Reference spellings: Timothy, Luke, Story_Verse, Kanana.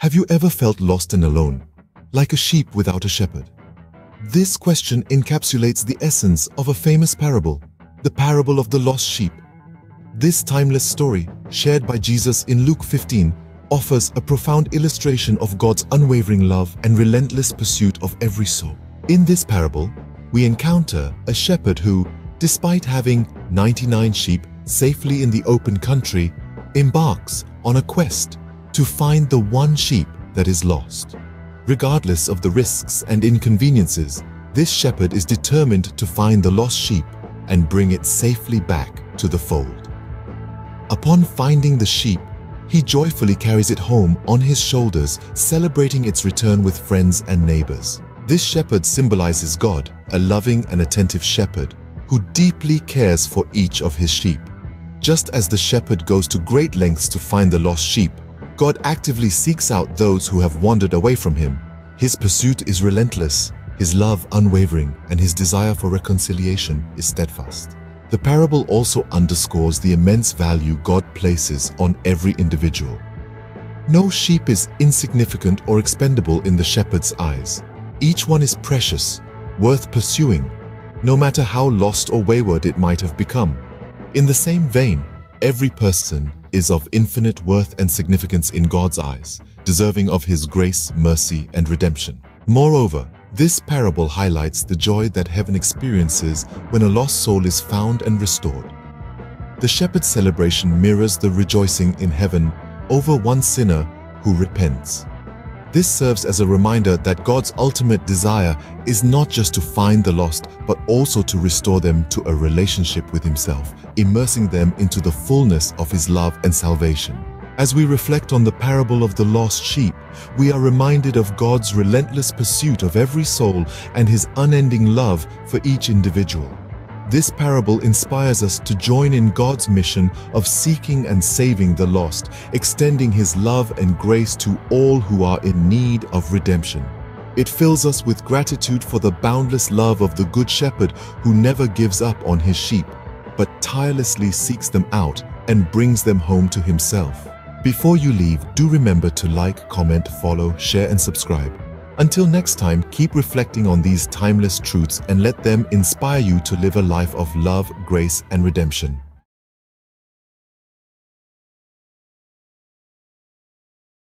Have you ever felt lost and alone, like a sheep without a shepherd? This question encapsulates the essence of a famous parable, the parable of the lost sheep. This timeless story, shared by Jesus in Luke 15, offers a profound illustration of God's unwavering love and relentless pursuit of every soul. In this parable, we encounter a shepherd who, despite having 99 sheep safely in the open country, embarks on a quest to find the one sheep that is lost. Regardless of the risks and inconveniences, this shepherd is determined to find the lost sheep and bring it safely back to the fold. Upon finding the sheep, he joyfully carries it home on his shoulders, celebrating its return with friends and neighbors. This shepherd symbolizes God, a loving and attentive shepherd who deeply cares for each of his sheep. Just as the shepherd goes to great lengths to find the lost sheep, God actively seeks out those who have wandered away from him. His pursuit is relentless, his love unwavering, and his desire for reconciliation is steadfast. The parable also underscores the immense value God places on every individual. No sheep is insignificant or expendable in the shepherd's eyes. Each one is precious, worth pursuing, no matter how lost or wayward it might have become. In the same vein, every person is of infinite worth and significance in God's eyes, deserving of his grace, mercy, and redemption. Moreover, this parable highlights the joy that heaven experiences when a lost soul is found and restored. The shepherd's celebration mirrors the rejoicing in heaven over one sinner who repents. This serves as a reminder that God's ultimate desire is not just to find the lost, but also to restore them to a relationship with himself, immersing them into the fullness of his love and salvation. As we reflect on the parable of the lost sheep, we are reminded of God's relentless pursuit of every soul and his unending love for each individual. This parable inspires us to join in God's mission of seeking and saving the lost, extending his love and grace to all who are in need of redemption. It fills us with gratitude for the boundless love of the Good Shepherd who never gives up on his sheep, but tirelessly seeks them out and brings them home to himself. Before you leave, do remember to like, comment, follow, share, and subscribe. Until next time, keep reflecting on these timeless truths and let them inspire you to live a life of love, grace, and redemption.